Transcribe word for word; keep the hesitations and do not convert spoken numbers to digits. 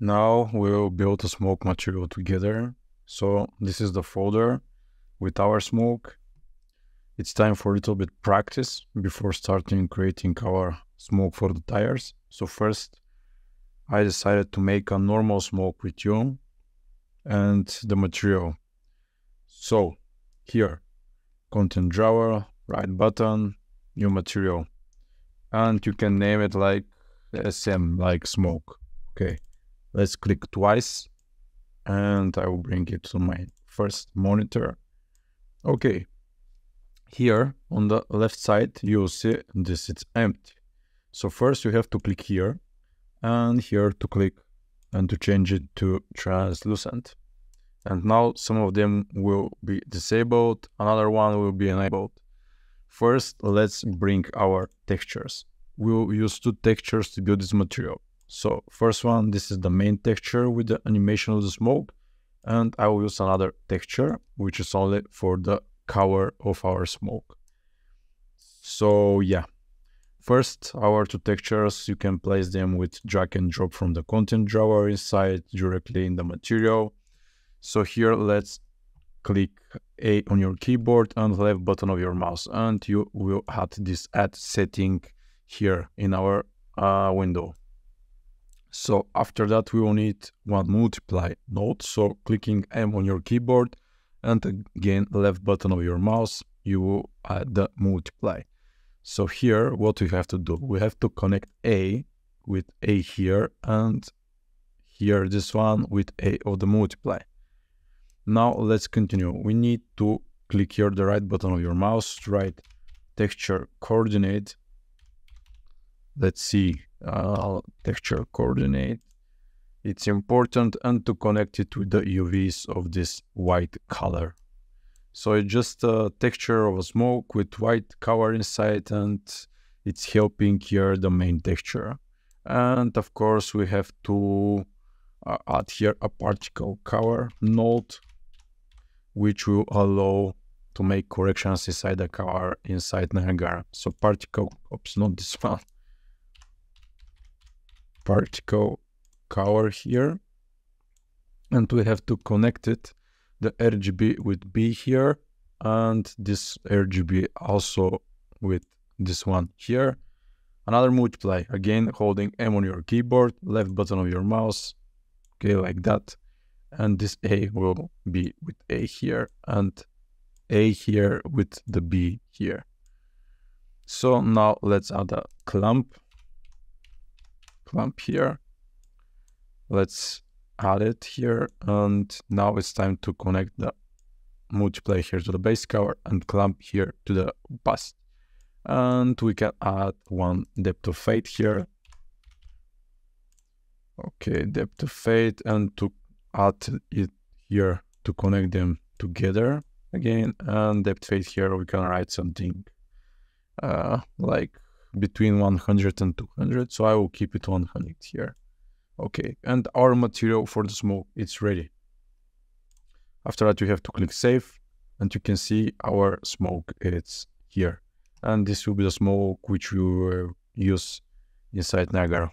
Now we'll build a smoke material together. So this is the folder with our smoke. It's time for a little bit practice before starting creating our smoke for the tires. So first I decided to make a normal smoke with you and the material. So here, content drawer, right button, new material, and you can name it like S M, like smoke. Okay, let's click twice and I will bring it to my first monitor. Okay, here on the left side you'll see this, it's empty. So first you have to click here and here to click and to change it to translucent. And now some of them will be disabled, another one will be enabled. First, let's bring our textures. We'll use two textures to build this material. So first one, this is the main texture with the animation of the smoke. And I will use another texture, which is only for the color of our smoke. So yeah, first our two textures, you can place them with drag and drop from the content drawer inside directly in the material. So here, let's click A on your keyboard and left button of your mouse, and you will add this add setting here in our uh, window. So after that, we will need one multiply node. So clicking M on your keyboard and again, left button of your mouse, you will add the multiply. So here, what we have to do, we have to connect A with A here and here this one with A of the multiply. Now let's continue. We need to click here the right button of your mouse, write texture coordinate. Let's see, uh, texture coordinate. It's important, and to connect it with the U Vs of this white color. So it's just a texture of a smoke with white color inside, and it's helping here the main texture. And of course we have to uh, add here a particle color node, which will allow to make corrections inside the car, inside Niagara. So particle, oops, not this one. Particle color here. And we have to connect it, the R G B with B here, and this R G B also with this one here. Another multiply, again, holding M on your keyboard, left button of your mouse, okay, like that. And this A will be with A here and A here with the B here. So now let's add a clamp, clamp here. Let's add it here. And now it's time to connect the multiply here to the base cover and clamp here to the bust. And we can add one depth of fade here. Okay, depth of fade, and to add it here to connect them together again, and depth fade here we can write something uh, like between one hundred and two hundred, so I will keep it one hundred here. Okay, and our material for the smoke, it's ready. After that you have to click save, and you can see our smoke, it's here, and this will be the smoke which we will use inside Niagara.